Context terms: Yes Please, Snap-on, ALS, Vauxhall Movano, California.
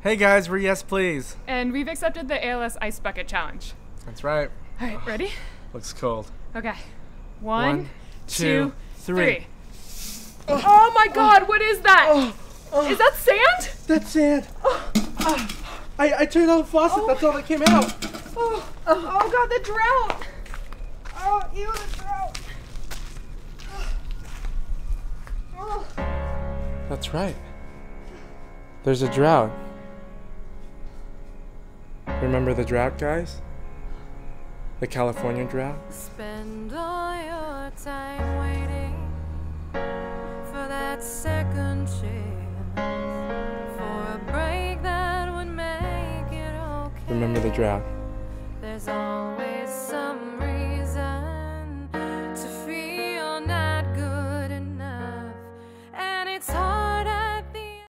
Hey guys, we're Yes Please. And we've accepted the ALS Ice Bucket Challenge. That's right. All right, ready? Looks cold. Okay. One, two, three. Oh my God, what is that? Is that sand? That's sand. I turned on the faucet, that's all that came out. Oh God, the drought. Oh, ew, the drought. That's right. There's a drought. Remember the drought, guys? The California drought? Spend all your time waiting for that second chance, for a break that would make it okay. Remember the drought.